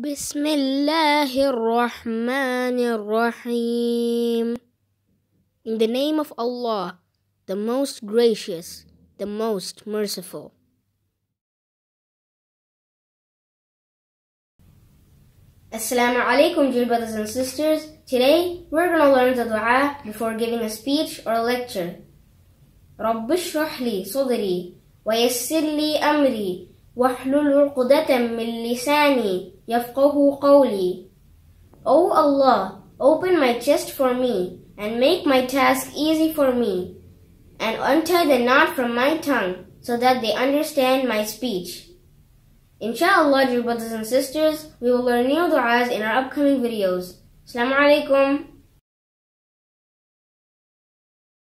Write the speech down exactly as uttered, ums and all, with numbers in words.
Bismillahirrahmanirrahim. In the name of Allah, the most gracious, the most merciful. Assalamu alaikum, dear brothers and sisters. Today we're going to learn the dua before giving a speech or a lecture. Rabbishrah li sadri wa yassir li amri wahlul 'uqdatan min lisani yafqahu qawli. O Allah, open my chest for me and make my task easy for me, and untie the knot from my tongue so that they understand my speech. In sha Allah, dear brothers and sisters, we will learn new du'as in our upcoming videos. Assalamu alaikum.